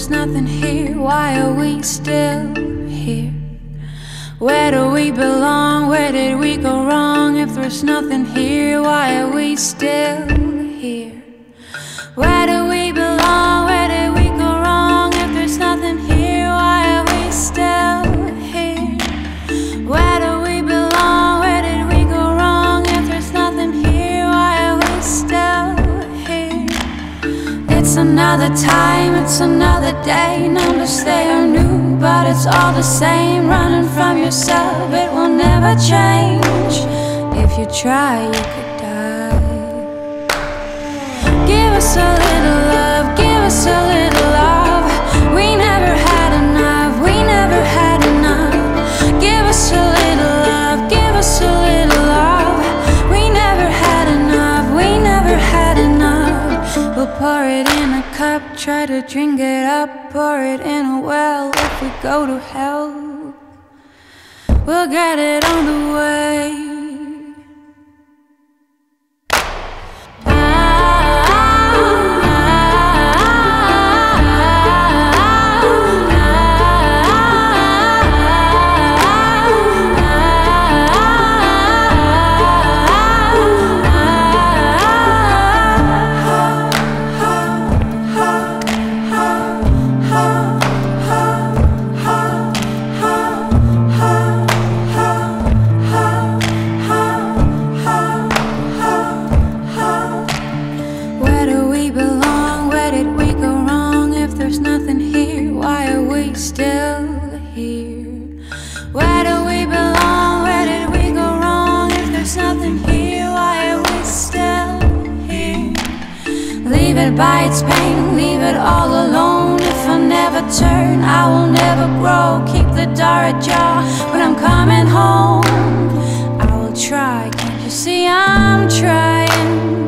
there's nothing here, why are we still here? Where do we belong? Where did we go wrong? If there's nothing here, why are we still here? Where do we belong? Where did we go wrong? If there's nothing here, why are we still here? Where do we belong? Where did we go wrong? If there's nothing here, why are we still here? It's another time, it's another day. Numbers they are new, but it's all the same. Running from yourself, it will never change. If you try, you could die. Give us a little love, give us a little love. We never had enough, we never had enough. Give us a little love, give us a little love. We never had enough, we never had enough. We'll pour it in a cup, try to drink it up, pour it in a well. If we go to hell, we'll get it on the way. By its pain, leave it all alone. If I never turn, I will never grow. Keep the door ajar when I'm coming home. I will try, can't you see I'm trying?